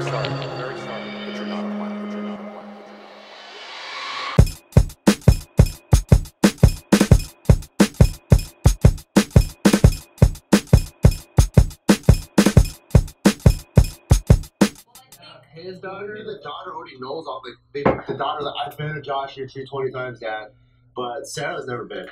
very sorry, but you're not a planet, but you're not a planet. His daughter? The daughter already knows all the daughter, like, I've been to Josh, you're 20 times, Dad, but Sarah's never been.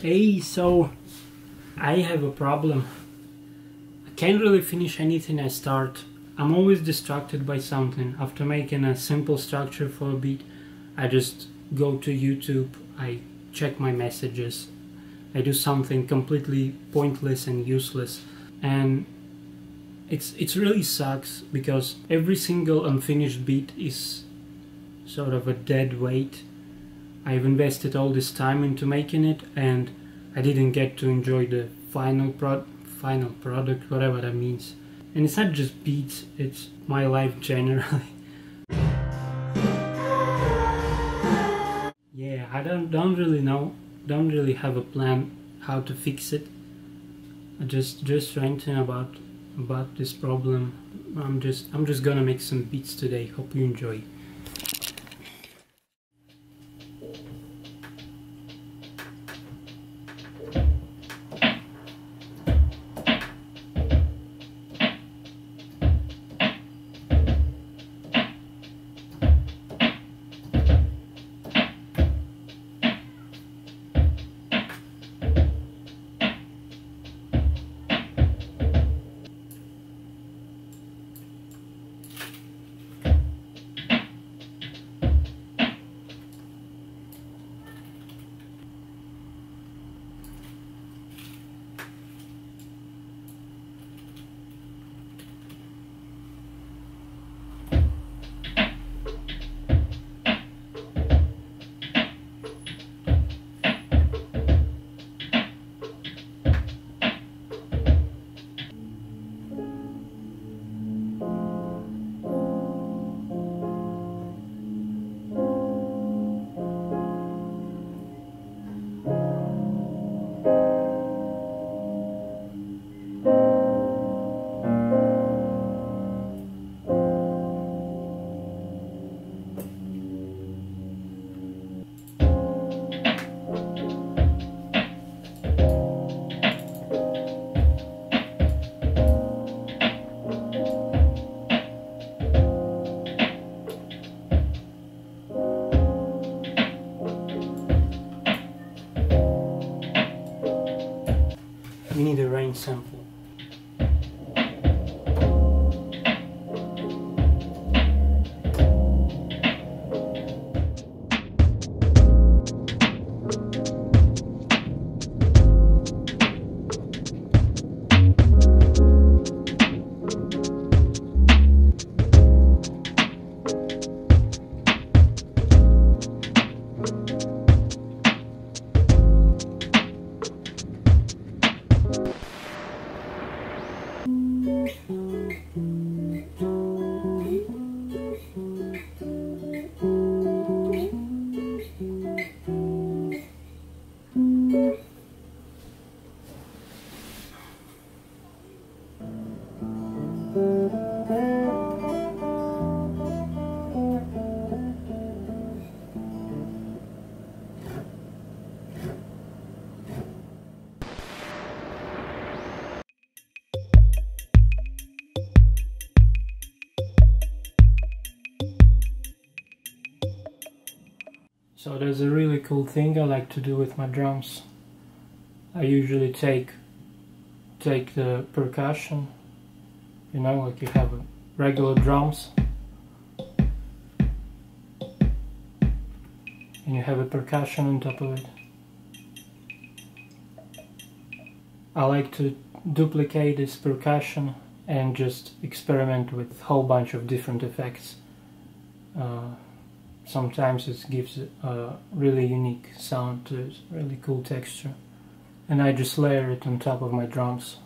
Hey, so I have a problem. I can't really finish anything I start. I'm always distracted by something. After making a simple structure for a beat, I just go to YouTube, I check my messages, I do something completely pointless and useless. And it's really sucks, because every single unfinished beat is sort of a dead weight. I've invested all this time into making it, and I didn't get to enjoy the final product, whatever that means. And it's not just beats, it's my life generally. Yeah, I don't really know, don't really have a plan how to fix it. I'm just ranting about this problem. I'm just gonna make some beats today. Hope you enjoy. We need a rain sample. So that's a really cool thing I like to do with my drums. I usually take the percussion, you know, like you have regular drums and you have a percussion on top of it. I like to duplicate this percussion and just experiment with a whole bunch of different effects. Sometimes it gives a really unique sound to it, really cool texture. And I just layer it on top of my drums.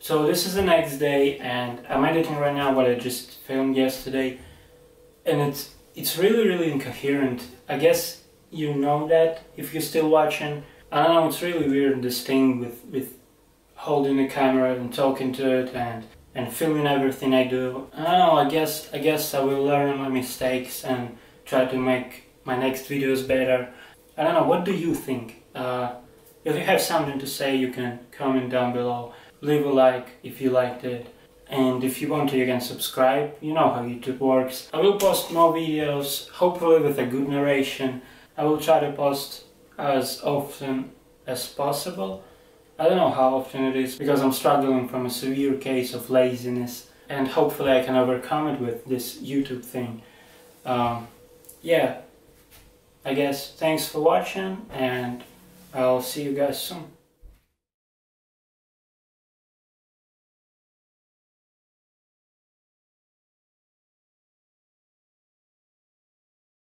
So this is the next day, and I'm editing right now what I just filmed yesterday, and it's really incoherent. I guess you know that if you're still watching. I don't know, it's really weird, this thing with holding the camera and talking to it and filming everything I do. I don't know, I guess I will learn my mistakes and try to make my next videos better. I don't know, what do you think? If you have something to say, you can comment down below. Leave a like if you liked it, and if you want to, you can subscribe. You know how YouTube works. I will post more videos, hopefully with a good narration. I will try to post as often as possible. I don't know how often it is, because I'm struggling from a severe case of laziness, and hopefully I can overcome it with this YouTube thing. Yeah, I guess thanks for watching, and I'll see you guys soon.